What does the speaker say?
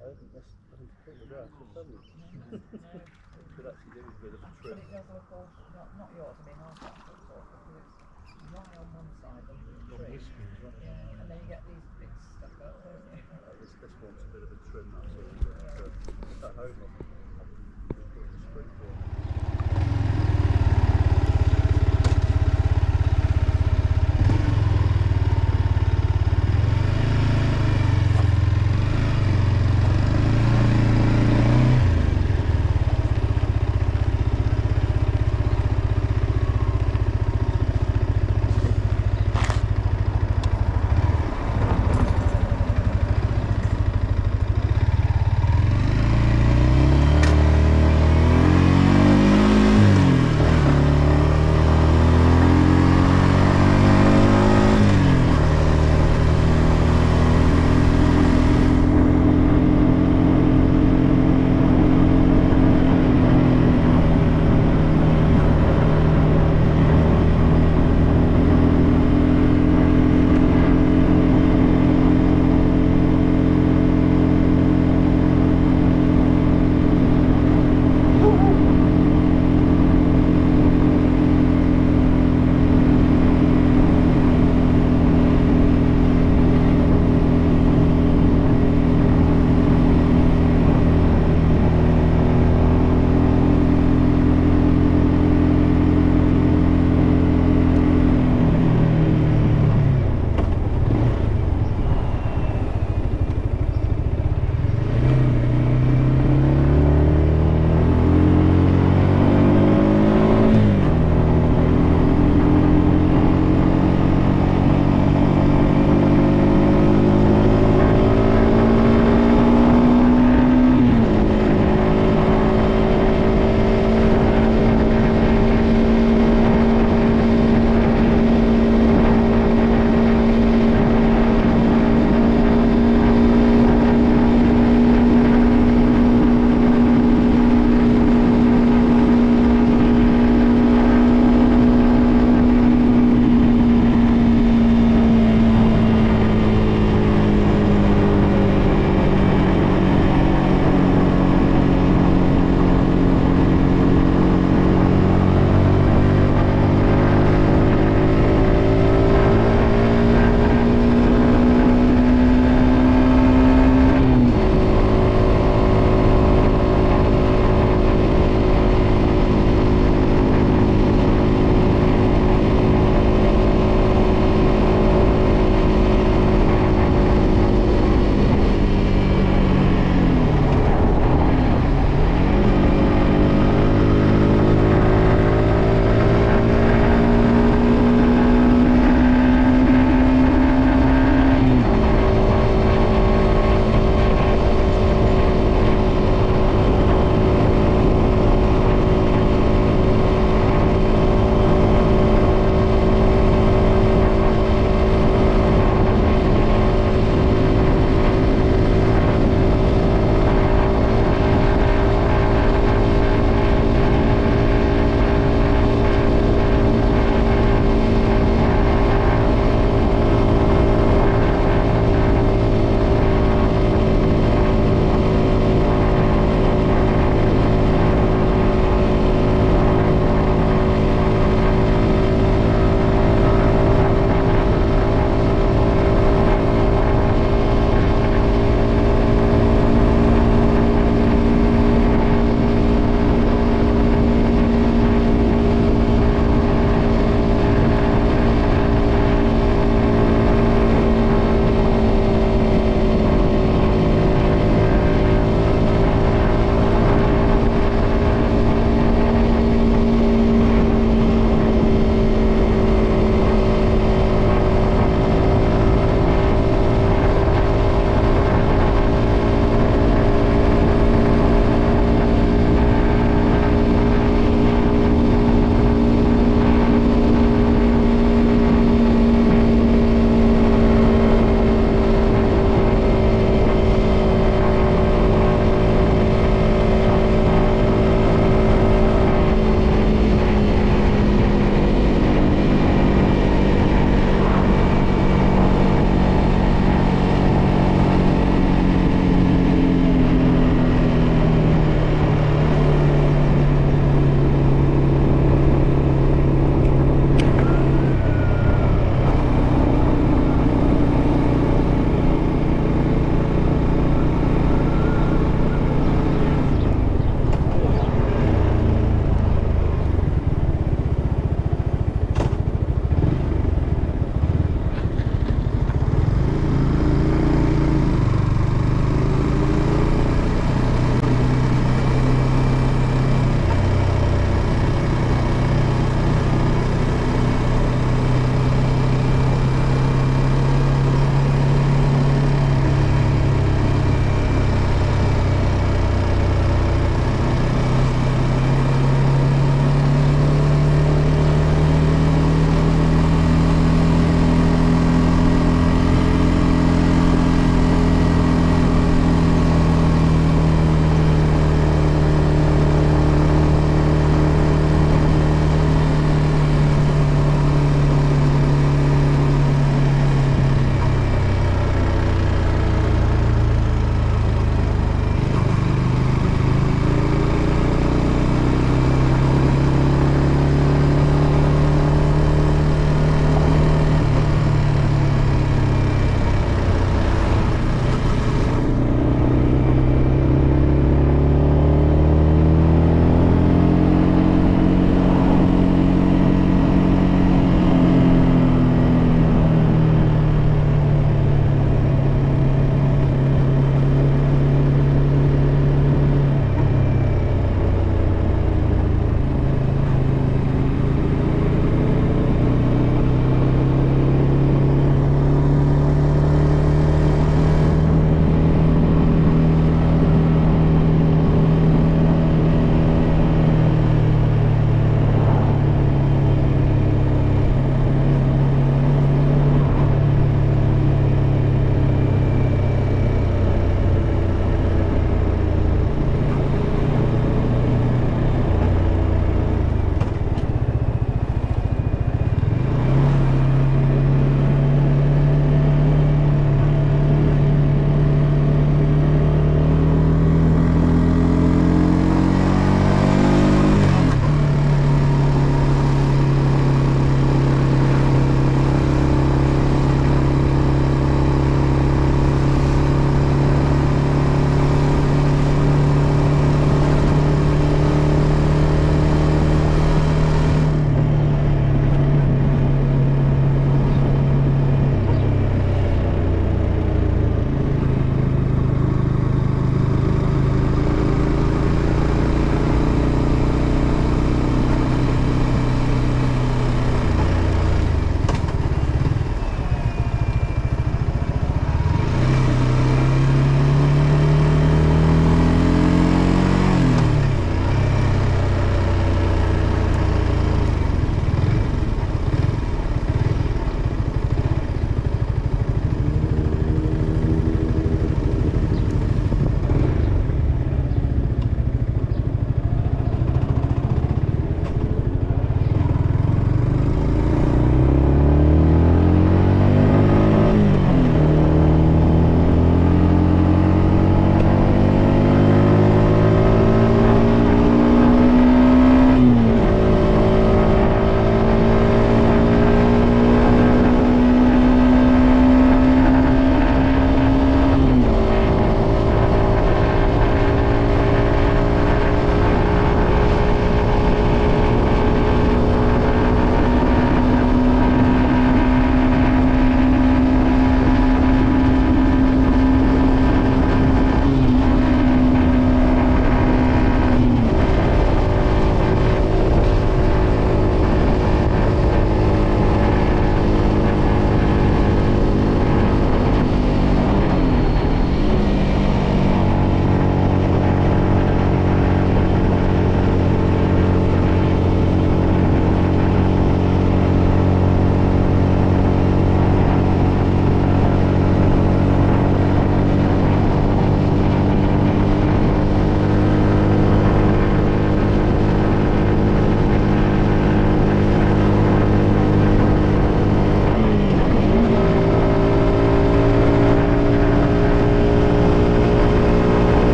I don't think that's completely right, could actually do with a bit of a trim. But it does look all, not yours, I mean ours that looks awful, because it's dry on one side of the tree. Yeah, and then you get these bits stuck up, don't you? This one's a bit of a trim, that's all. It's at home.